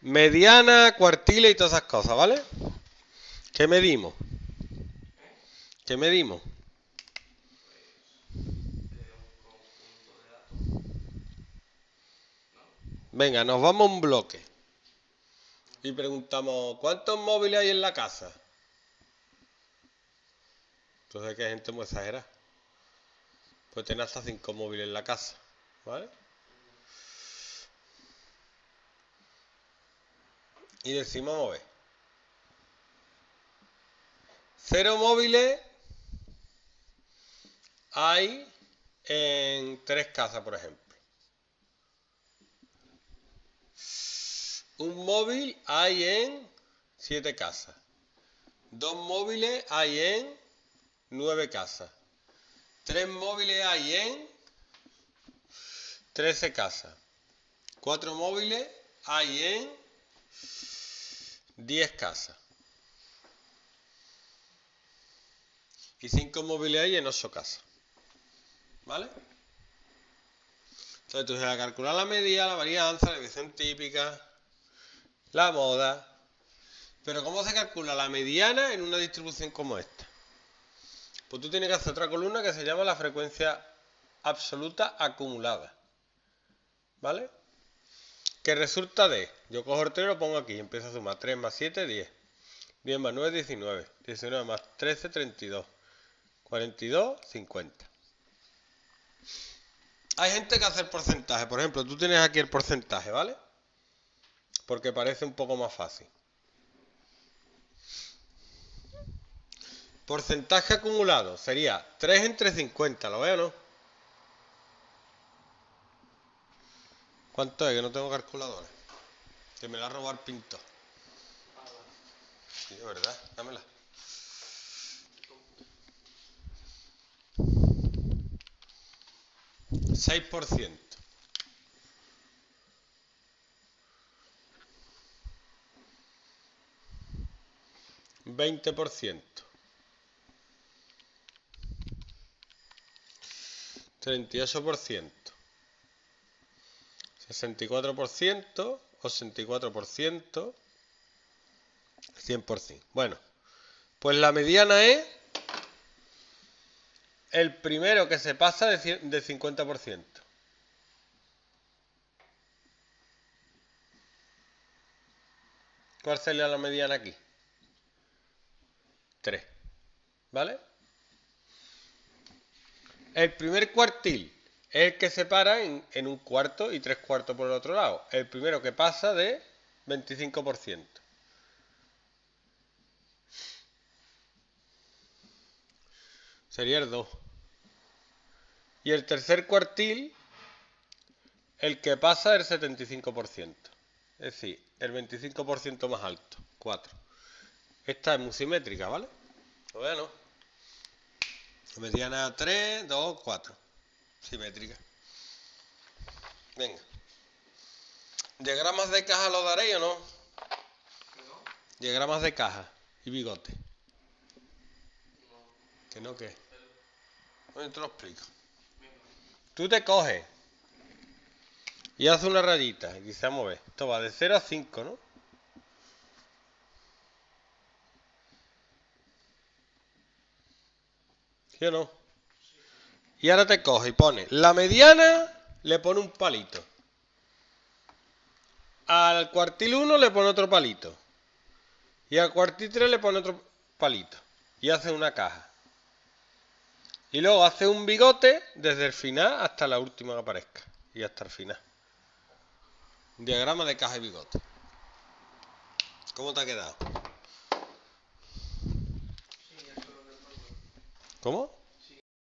Mediana, cuartile y todas esas cosas, ¿vale? ¿Qué medimos? ¿Qué medimos? Venga, nos vamos a un bloque y preguntamos, ¿cuántos móviles hay en la casa? Entonces, que hay gente muy exagerada. Pues tiene hasta 5 móviles en la casa, ¿vale? Y decimos, vamos a ver. 0 móviles hay en 3 casas, por ejemplo. Un móvil hay en 7 casas. 2 móviles hay en 9 casas. 3 móviles hay en 13 casas. 4 móviles hay en 10 casas. Y 5 móviles hay en 8 casas. ¿Vale? Entonces tú vas a calcular la medida, la varianza, la división típica, la moda. Pero ¿cómo se calcula la mediana en una distribución como esta? Pues tú tienes que hacer otra columna que se llama la frecuencia absoluta acumulada, ¿vale? Que resulta de, yo cojo el 3 y lo pongo aquí, empiezo a sumar 3 más 7, 10. 10 más 9, 19. 19 más 13, 32. 42, 50. Hay gente que hace el porcentaje, por ejemplo, tú tienes aquí el porcentaje, ¿vale? Porque parece un poco más fácil. Porcentaje acumulado sería 3 entre 50, ¿lo veo o no? ¿Cuánto es? Que no tengo calculadora. Que me la ha robado el pintor. Sí, de verdad, dámela. ...6%. ...20%. ...38%. ...64%... ...84%... ...100%. Bueno, pues la mediana es... el primero que se pasa de 50%. ¿Cuál sería la mediana aquí? 3. ¿Vale? El primer cuartil es el que se para en un cuarto y 3/4 por el otro lado. El primero que pasa de 25%. Sería el 2. Y el tercer cuartil, el que pasa el 75%. Es decir, el 25% más alto, 4. Esta es muy simétrica, ¿vale? Bueno, mediana 3, 2, 4. Simétrica. Venga. ¿Diagramas de caja lo daréis o no? Diagramas de caja y bigote. ¿Que no qué? Bueno, te lo explico. Tú te coges y haces una rayita. Y dices, vamos a ver. Esto va de 0 a 5, ¿no? ¿Sí o no? Y ahora te coges y pones la mediana, le pone un palito. Al cuartil 1 le pone otro palito. Y al cuartil 3 le pone otro palito. Y haces una caja. Y luego hace un bigote desde el final hasta la última que aparezca. Y hasta el final. Diagrama de caja y bigote. ¿Cómo te ha quedado? ¿Cómo?